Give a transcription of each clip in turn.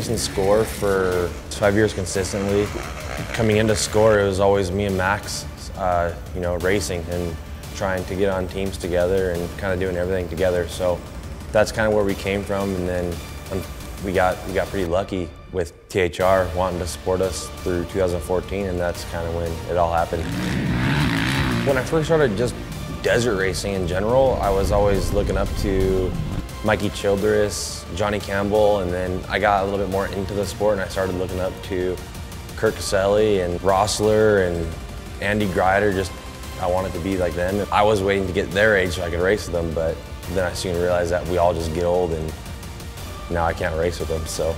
racing score for 5 years consistently. Coming into score, it was always me and Max, you know, racing and trying to get on teams together and kind of doing everything together. So that's kind of where we came from, and then we got pretty lucky with THR wanting to support us through 2014, and that's kind of when it all happened. When I first started just desert racing in general, I was always looking up to Mikey Childress, Johnny Campbell, and then I got a little bit more into the sport and I started looking up to Kurt Caselli and Rossler and Andy Grider. Just, I wanted to be like them. I was waiting to get their age so I could race with them, but then I soon realized that we all just get old and now I can't race with them, so.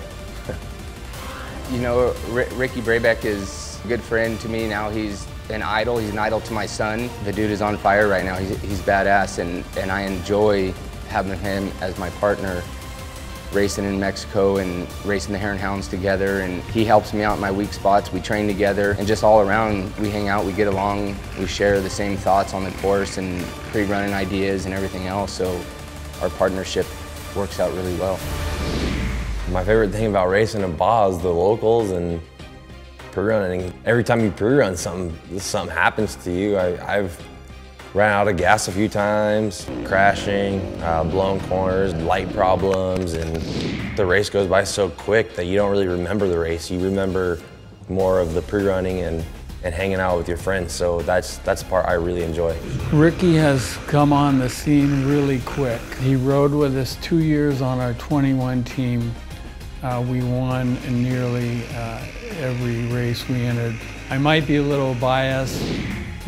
You know, Ricky Brabec is a good friend to me now. He's an idol. He's an idol to my son. The dude is on fire right now. He's badass, and I enjoy having him as my partner, racing in Mexico and racing the Hare and Hounds together, and he helps me out in my weak spots. We train together, and just all around, we hang out, we get along, we share the same thoughts on the course and pre-running ideas and everything else, so our partnership works out really well. My favorite thing about racing in Baja is the locals and pre-running. Every time you pre-run something happens to you. I've ran out of gas a few times, crashing, blown corners, light problems, and the race goes by so quick that you don't really remember the race. You remember more of the pre-running and hanging out with your friends, so that's the part I really enjoy. Ricky has come on the scene really quick. He rode with us 2 years on our 21 team. We won in nearly every race we entered. I might be a little biased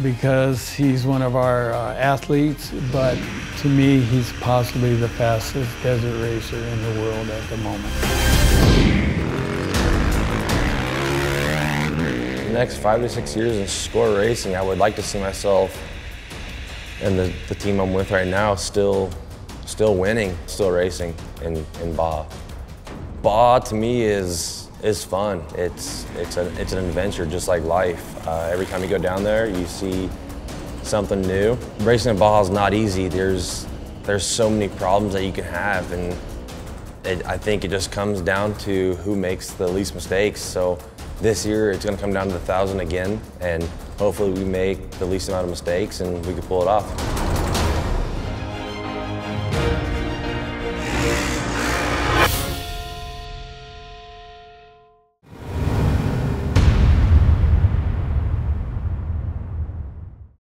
because he's one of our athletes, but to me, he's possibly the fastest desert racer in the world at the moment. The next 5 to 6 years in score racing, I would like to see myself and the team I'm with right now still winning, still racing in Baja. Baja to me is fun. It's an adventure, just like life. Every time you go down there, you see something new. Racing in Baja is not easy. There's so many problems that you can have, and I think it just comes down to who makes the least mistakes. So this year, it's going to come down to 1,000 again, and hopefully we make the least amount of mistakes and we can pull it off.